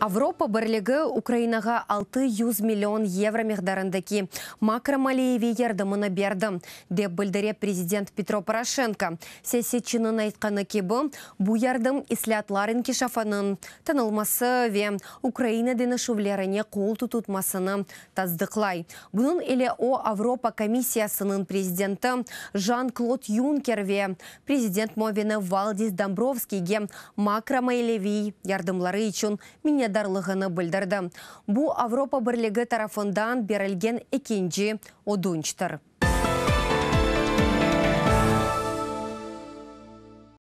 Авропа бірлігі Украинаға 600 миллион евро мегдарындаки макромалееве ярдымыны берді, деп білдіре президент Петро Порошенко. Сесетчінің айтқаны кебі, бұ ярдым ислатларын кешафанын, танылмасы ве Украина денішулеріне қол тұтмасыны таздықлай. Бұның еле о Авропа комиссиясының президенті Жан-Клод Юнкер ве президент мовені Валдис Домбровскийге макромалееве ярдымлары үшін мине дарлығыны білдірді. Бұ Авропа бірлігі тарафындан берілген екенжі одынчтыр.